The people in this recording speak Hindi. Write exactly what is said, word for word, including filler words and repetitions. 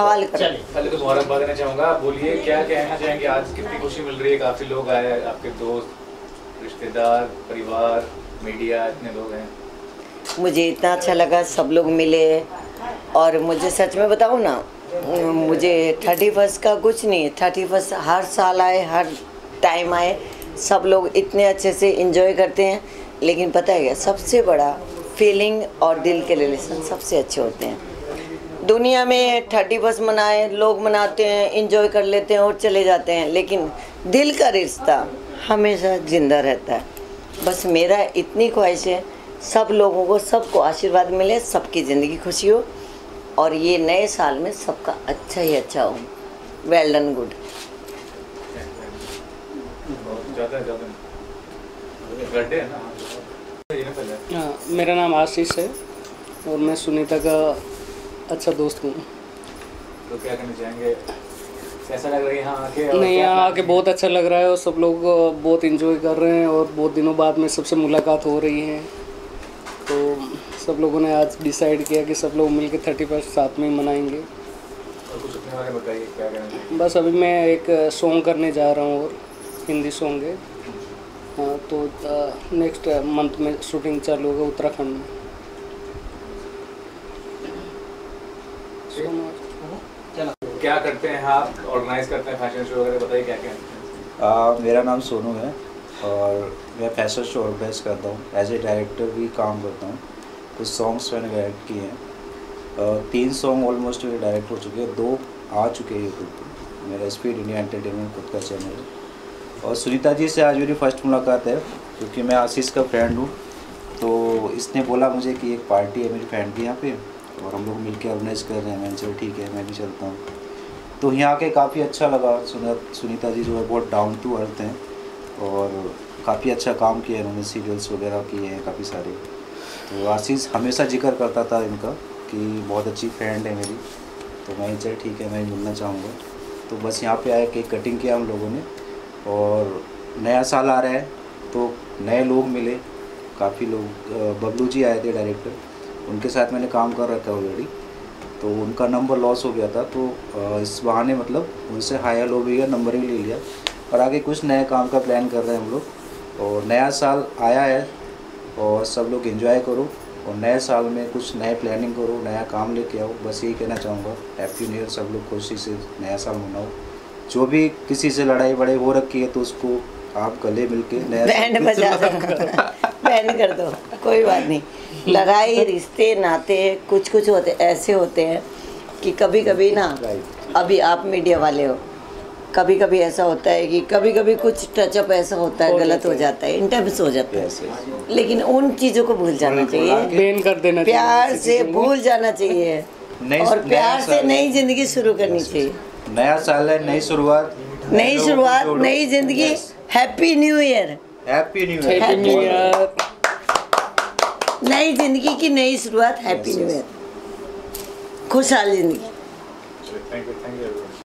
सवाल करें। पहले तो मुबारकबाद देना चाहूँगा, बोलिए क्या कहना चाहेंगे, आज कितनी खुशी मिल रही है, काफी लोग आए, आपके दोस्त, रिश्तेदार, परिवार, मीडिया, इतने लोग हैं। मुझे इतना अच्छा लगा, सब लोग मिले और मुझे सच में बताऊँ ना, मुझे थर्टी फर्स्ट का कुछ नहीं, थर्टी फर्स्ट हर साल आए, हर टाइम आए, सब लोग इतने अच्छे से इंजॉय करते हैं। लेकिन पता है क्या, सबसे बड़ा फीलिंग और दिल के रिलेशन सबसे अच्छे होते हैं। दुनिया में थर्टी फर्स्ट मनाए, लोग मनाते हैं, इंजॉय कर लेते हैं और चले जाते हैं, लेकिन दिल का रिश्ता हमेशा जिंदा रहता है। बस मेरा इतनी ख्वाहिश है, सब लोगों को, सबको आशीर्वाद मिले, सबकी ज़िंदगी खुशी हो और ये नए साल में सबका अच्छा ही अच्छा हो। Well done, good. हाँ, मेरा नाम आशीष है और मैं सुनीता का अच्छा दोस्त हूँ। तो क्या करना चाहेंगे, कैसा लग रहा है यहाँ आके? नहीं, यहाँ आके बहुत अच्छा लग रहा है और सब लोग बहुत एंजॉय कर रहे हैं और बहुत दिनों बाद में सबसे मुलाकात हो रही है। तो सब लोगों ने आज डिसाइड किया कि सब लोग मिलकर थर्टी फर्स्ट साथ में मनाएंगे। और कुछ अपने बारे में बताइए, क्या करेंगे? बस अभी मैं एक सॉन्ग करने जा रहा हूँ और हिंदी सॉन्ग है, तो नेक्स्ट मंथ में शूटिंग चालू होगा उत्तराखंड में। क्या करते हैं आप, हाँ, ऑर्गेनाइज करते हैं फैशन शो वगैरह, बताइए क्या क्या हैं? uh, मेरा नाम सोनू है और मैं फैशन शो ऑर्गेनाइज करता हूँ, एज ए डायरेक्टर भी काम करता हूँ। कुछ सॉन्ग्स मैंने डायरेक्ट किए हैं, uh, तीन सॉन्ग ऑलमोस्ट मेरे डायरेक्ट हो चुके हैं, दो आ चुके हैं यूट्यूब पर। मेरा स्पीड इंडिया एंटरटेनमेंट खुद का चैनल है। और सुनीता जी से आज मेरी फर्स्ट मुलाकात है, क्योंकि मैं आशीष का फ्रेंड हूँ, तो इसने बोला मुझे कि एक पार्टी है मेरी फ्रेंड की यहाँ पे और हम लोग मिलकर ऑर्गेनाइज कर रहे हैं। मैंने चलो ठीक है, मैं भी चलता हूँ। तो यहाँ के काफ़ी अच्छा लगा, सुनीता जी जो है बहुत डाउन टू अर्थ हैं और काफ़ी अच्छा काम किया इन्होंने, सीरियल्स वगैरह किए हैं काफ़ी सारे। तो आशीष हमेशा जिक्र करता था इनका कि बहुत अच्छी फ्रेंड है मेरी, तो मैं चल ठीक है मैं मिलना चाहूँगा। तो बस यहाँ पर आया, केक कटिंग किया हम लोगों ने और नया साल आ रहा है तो नए लोग मिले, काफ़ी लोग। बबलू जी आए थे डायरेक्टर, उनके साथ मैंने काम कर रखा ऑलरेडी, तो उनका नंबर लॉस हो गया था, तो इस बहाने मतलब उनसे हाई लो भी गया, नंबर ही ले लिया और आगे कुछ नए काम का प्लान कर रहे हैं हम लोग। और नया साल आया है और सब लोग एंजॉय करो और नए साल में कुछ नए प्लानिंग करो, नया काम लेके आओ, बस यही कहना चाहूँगा। हैप्पी न्यू ईयर, सब लोग खुशी से नया साल मनाओ। जो भी किसी से लड़ाई बड़ाई हो रखी है तो उसको आप गले मिलके बैंड बजा दो, बैंड कर दो, कोई बात नहीं। लड़ाई, रिश्ते, नाते कुछ कुछ होते ऐसे होते हैं कि कभी कभी ना, अभी आप मीडिया वाले हो, कभी कभी ऐसा होता है कि कभी कभी कुछ टचअप ऐसा होता है, गलत हो जाता है, इंटरव्यूस हो जाता है, लेकिन उन चीज़ों को भूल जाना चाहिए, प्यार से भूल जाना चाहिए और प्यार से नई जिंदगी शुरू करनी चाहिए। नया साल है, नई शुरुआत, नई शुरुआत, नई जिंदगी। Happy new year, happy new year, happy new year, नई जिंदगी की नई शुरुआत, हैप्पी न्यू ईयर, खुशहाल जिंदगी।